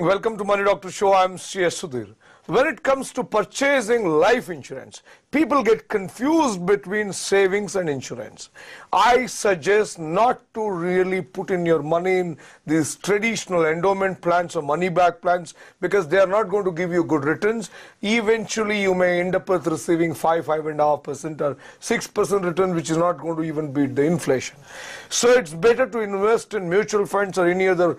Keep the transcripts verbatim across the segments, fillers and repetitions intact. Welcome to Money Doctors Show. I'm C S Sudhir. When it comes to purchasing life insurance, people get confused between savings and insurance. I suggest not to really put in your money in these traditional endowment plans or money back plans, because they are not going to give you good returns. Eventually you may end up with receiving five, five and a half percent or six percent return, which is not going to even beat the inflation. So it's better to invest in mutual funds or any other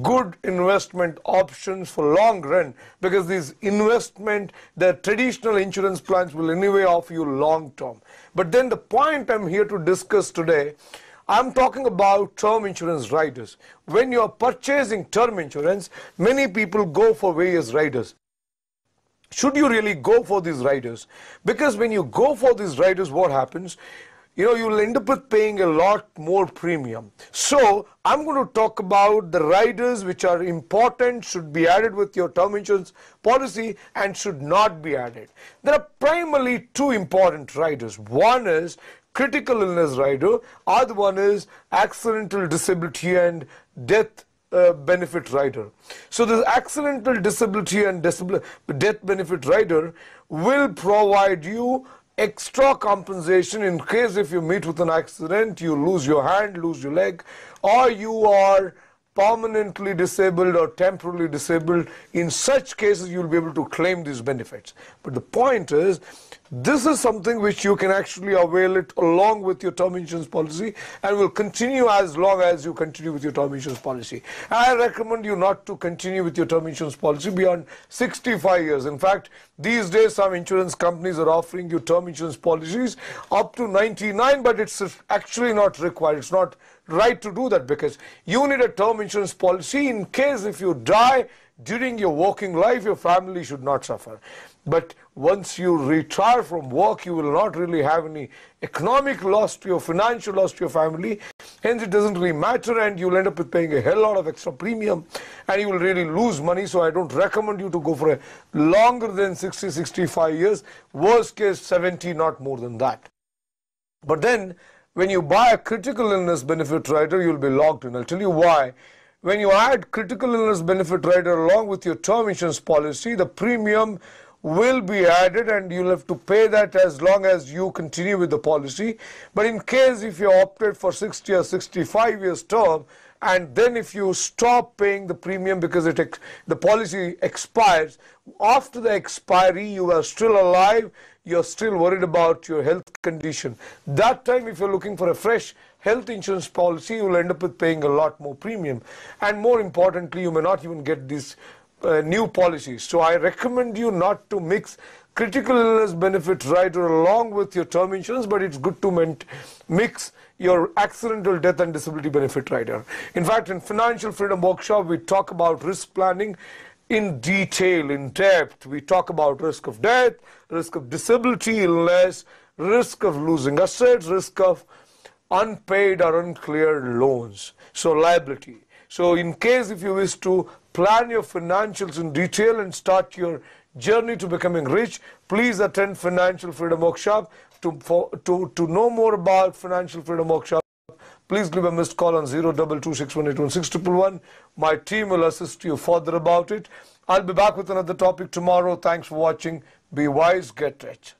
good investment options for long run, because these investment, the traditional insurance plans will anyway offer you long term. But then the point I'm here to discuss today, I'm talking about term insurance riders. When you're purchasing term insurance, many people go for various riders. Should you really go for these riders? Because when you go for these riders, what happens? You know, you'll end up with paying a lot more premium. So I'm going to talk about the riders which are important, should be added with your term insurance policy and should not be added. There are primarily two important riders. One is critical illness rider, other one is accidental disability and death uh, benefit rider. So this accidental disability and disab- death benefit rider will provide you extra compensation in case if you meet with an accident, you lose your hand, lose your leg, or you are permanently disabled or temporarily disabled. In such cases, you'll be able to claim these benefits. But the point is, this is something which you can actually avail it along with your term insurance policy and will continue as long as you continue with your term insurance policy. I recommend you not to continue with your term insurance policy beyond sixty-five years. In fact, these days some insurance companies are offering you term insurance policies up to ninety-nine, but it's actually not required. It's not right to do that, because you need a term insurance policy in case if you die during your working life, your family should not suffer. But once you retire from work, you will not really have any economic loss to your financial loss to your family. Hence, it doesn't really matter, and you'll end up with paying a hell lot of extra premium, and you will really lose money. So I don't recommend you to go for a longer than sixty, sixty-five years. Worst case, seventy, not more than that. But then, when you buy a critical illness benefit rider, you'll be locked in. I'll tell you why. When you add critical illness benefit rider along with your term insurance policy, the premium will be added and you'll have to pay that as long as you continue with the policy. But in case if you opted for sixty or sixty-five years term, and then if you stop paying the premium because it ex the policy expires, after the expiry you are still alive, you're still worried about your health condition. That time if you're looking for a fresh health insurance policy, you'll end up with paying a lot more premium. And more importantly, you may not even get these uh, new policies. So I recommend you not to mix critical illness benefit rider along with your term insurance, but it's good to mix your accidental death and disability benefit rider. In fact, in Financial Freedom Workshop, we talk about risk planning in detail, in depth. We talk about risk of death, risk of disability, illness, risk of losing assets, risk of unpaid or uncleared loans, so liability. So in case if you wish to plan your financials in detail and start your journey to becoming rich, please attend Financial Freedom Workshop. To, for, to, to know more about Financial Freedom Workshop, please give a missed call on zero double two six one eight one six one one one. My team will assist you further about it. I'll be back with another topic tomorrow. Thanks for watching. Be wise, get rich.